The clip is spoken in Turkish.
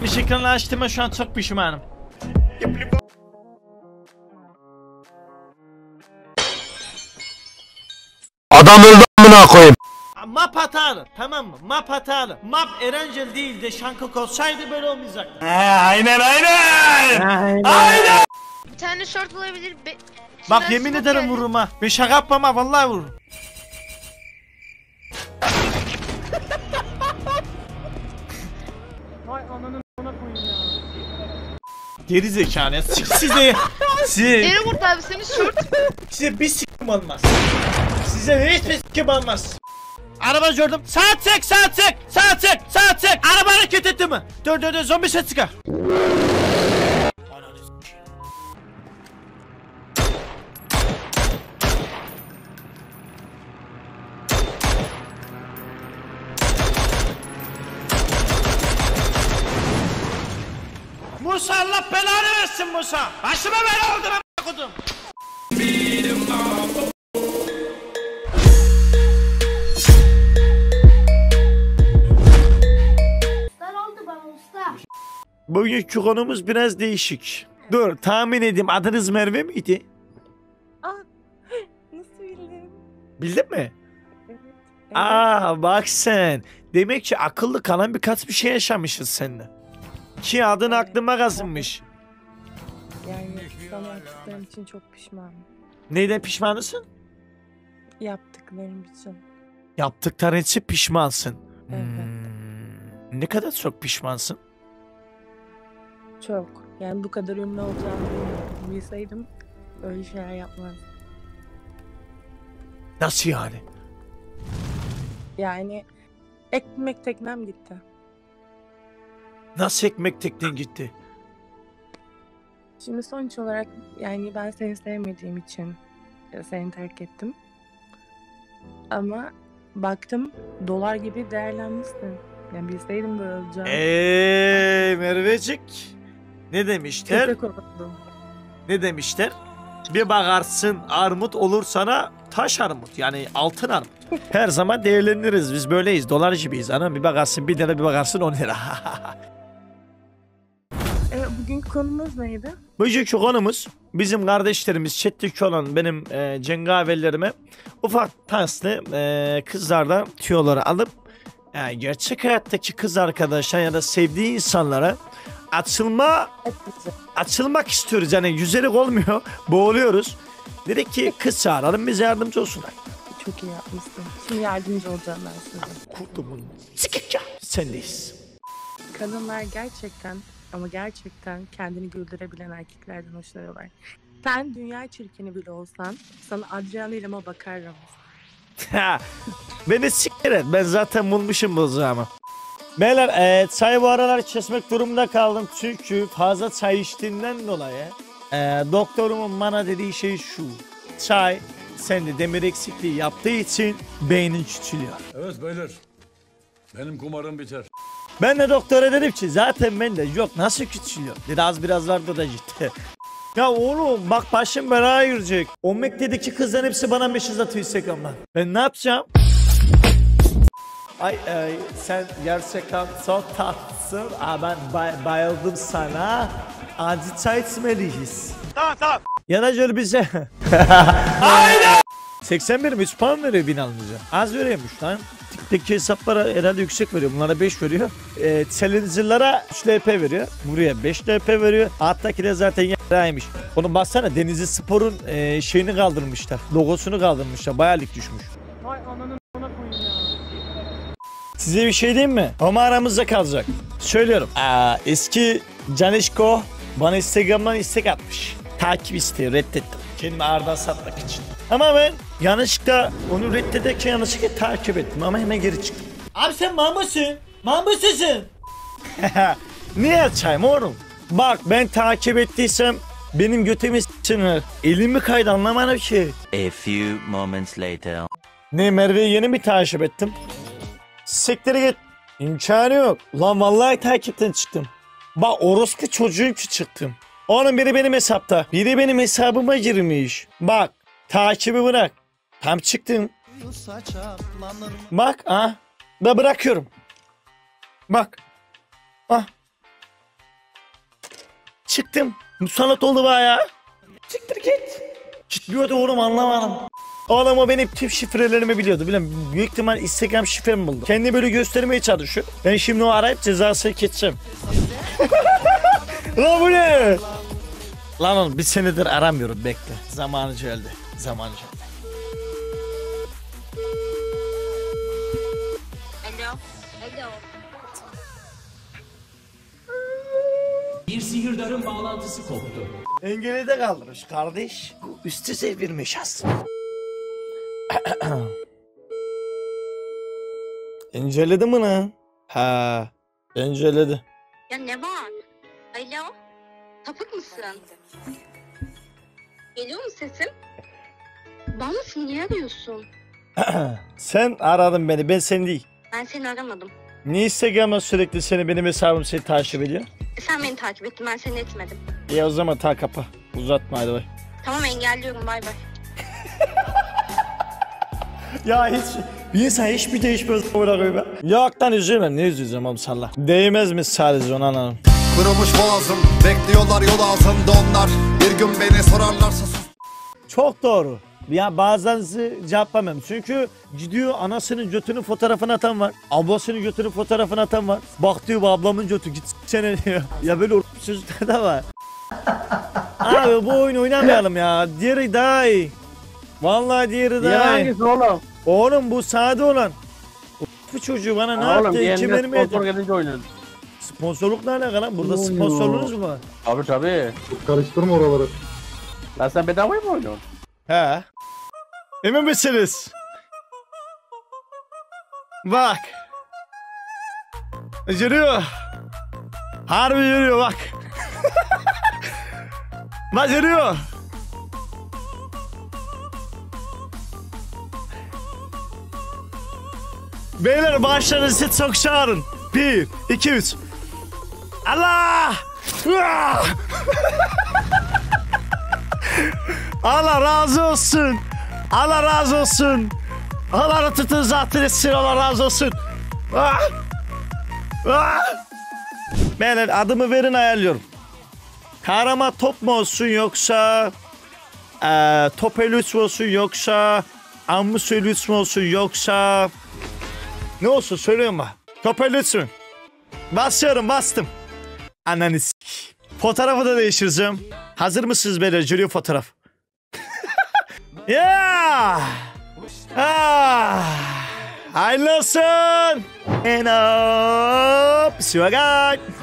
Işıklanlaştırma şu an çok pişmanım. Adam öldü amına koyayım. Map hatalı, tamam mı? Map hatalı. Map Erencel değil de Şankık olsaydı böyle olmayacaktı. Aynen. Bir tane short bulabilir. Bak yemin ederim vururum ha. Ben şaka yapmam ha, vallahi vururum. Vay ananın ona koyun ya. Geri zekalı ya. Size geri vurdu abi seni short. Size bir s**kim olmaz. Size hiçbir s**kim olmaz. Araba gördüm. Saat çek. Araba hareket etti mi? Dur zombi ses çıkar. Musa Allah belanı versin Musa. Başıma bela oldu ben a**kodum. Bugünkü konumuz biraz değişik. Dur tahmin edeyim, adınız Merve miydi? Aa, nasıl bildin? Bildin mi? Evet. Aa bak sen. Demek ki akıllı kalan bir şey yaşamışız seninle. Ki adın aklıma kazınmış. Yani sana yaptıklarım için çok pişmanım. Neyden pişmanısın? Yaptıklarım için. Yaptıkların için pişmansın. Evet. Hmm, ne kadar çok pişmansın? Çok. Yani bu kadar ünlü olacağını bilseydim öyle şeyler yapmazdım. Nasıl yani? Yani ekmek teknem gitti. Nasıl ekmek teknen gitti? Şimdi sonuç olarak yani ben seni sevmediğim için seni terk ettim. Ama baktım dolar gibi değerlenmişsin. Yani bilseydim böyle olacağını. Mervecik. Ne demişler? Ne demişler? Bir bakarsın armut olur sana taş armut, yani altın armut. Her zaman değerleniriz, biz böyleyiz, dolar gibiyiz anam. Bir bakarsın 1 lira, bir bakarsın 10 lira. Bugünkü konumuz neydi? Bugünkü konumuz bizim kardeşlerimiz chatteki olan benim cengaverlerime ufak taslı kızlardan tüyoları alıp gerçek hayattaki kız arkadaşlar ya da sevdiği insanlara açılmak istiyoruz, yani yüzelik olmuyor, boğuluyoruz. Dedik ki kız çağıralım bize yardımcı olsunlar. Çok iyi yapmışsın. Şimdi yardımcı olacağım ben size. Kurtumun sikik ya sendeyiz. Kadınlar gerçekten ama gerçekten kendini güldürebilen erkeklerden hoşlanıyorlar. Sen dünya çirkini bile olsan sana Adriana ile mi bakarım? Beni siktir et, ben zaten bulmuşum bozacağımı. Beyler çayı bu aralar kesmek durumunda kaldım çünkü fazla çay içtiğimden dolayı doktorumun bana dediği şey şu: çay sende demir eksikliği yaptığı için beynin küçülüyor. Evet beyler, benim kumarım biter. Ben de doktora dedim ki zaten ben de yok nasıl küçülüyor dedi, az biraz vardı da gitti. Ya oğlum bak başım belaya girecek. O Mekke'deki kızların hepsi bana mesaj atıyor Instagram'dan. Ben ne yapacağım? Ay sen gerçekten çok tatlısın. Ben bayıldım sana. Acı çay içmeliyiz. Tamam. Yanacör bize. Aynen. 81 mi? 3 puan veriyor binalınıza. Az veriyormuş lan. TikTok'taki hesaplara herhalde yüksek veriyor. Bunlara 5 veriyor. Challenger'lara 3 LP veriyor. Buraya 5 LP veriyor. Alttaki de zaten y***aymış. Onu baksana, Denizli Spor'un şeyini kaldırmışlar. Logosunu kaldırmışlar. Bayağı lig düşmüş. Vay ananın ona koyun ya. Size bir şey diyeyim mi? Ama aramızda kalacak. Söylüyorum. Eski Canişko bana Instagram'dan istek atmış. Takip isteği reddettim. Kendimi ağırdan satmak için. Ama ben yanlışlıkla onu reddederken yanlışlıkla takip ettim ama hemen geri çıktım. Abi sen mambasın. Mambasısın. Niye açayım oğlum? Bak ben takip ettiysem benim götümü s***sınır. Elimi kaydı anlamadım ki. A few moments later. Ne, Merve'yi yeni mi takip ettim? Siktir git. İmkanı yok. Lan vallahi takipten çıktım. Bak orospu çocuğum ki çıktım. Onun biri benim hesapta. Biri benim hesabıma girmiş. Bak takibi bırak. Tam çıktım. Bak ha. Da bırakıyorum. Bak. Ah. Çıktım. Sanat oldu bayağı. Çıktır git. Gitmiyordu oğlum, anlamadım. Oğlum o benim tip şifrelerimi biliyordu. Bilmiyorum, büyük ihtimal Instagram şifremi buldu. Kendi böyle göstermeye çalışıyor. Ben şimdi o arayıp cezasını keseceğim. Lan bu ne? Lan oğlum bir senedir aramıyorum, bekle. Zamanı geldi. Zamanı geldi. Hello. Bir sihirdarın bağlantısı koptu. Engeli de kaldırmış kardeş. Bu üstü sevilmiş aslında. İnceledi mi lan? Ha, inceledi. Ya ne var? Alo? Tapık mısın? Geliyor mu sesim? Bağlısın, niye arıyorsun? Sen aradın beni, ben seni değil. Ben seni aramadım. Niye Instagram'a sürekli seni, benim hesabım seni takip ediyor? Sen beni takip ettin, ben seni etmedim. Ya o zaman ta kapa, uzatma hadi bay. Tamam, engelliyorum, bay bay. Ya hiç, bir insan hiçbir değişmez bırakıyor ben. Yoktan üzülmem, ne üzüleceğim oğlum, salla. Değmez mi sadece onu anladım. Kırılmış boğazım, bekliyorlar yol ağzında onlar. Bir gün beni sorarlarsa sus. Çok doğru. Ya bazen cevaplamam çünkü gidiyor anasının götünün fotoğrafını atan var, ablasının götünün fotoğrafını atan var. Bak diyor bu ablamın götü git s**sene diyor. Ya böyle o*** sözler de var. Abi bu oyunu oynamayalım ya, diğeri daha iyi. Vallahi diğeri daha iyi. Ya hangisi oğlum? Oğlum bu sade olan. O*** çocuğu bana ne yaptı? Oğlum diğerinde sponsor gelince oynadım. Sponsorluk ne alaka lan? Burada sponsorluğunuz mu var? Abi tabii. Karıştırma oraları. Lan sen bedavaya mı oynuyorsun? He. Emin misiniz? Bak. Yürüyor. Harbi yürüyor bak. Bak yürüyor. Beyler başlarınızı çok çağırın. 1, 2, 3. Allah! Allah razı olsun. Allah razı olsun. Allah tutun zaten etsin. Allah razı olsun. Ah. Ah. Beyler adımı verin, ayarlıyorum. Karama top mu olsun yoksa topelüs mü olsun yoksa ammusölüs mü olsun yoksa ne olsun söylüyorum bak. Topelüs mü? Basıyorum, bastım. Ananı s**k. Fotoğrafı da değiştireceğim. Hazır mısınız beyler? Jüri fotoğraf. Ya! Ah! I listen. And up. See you again.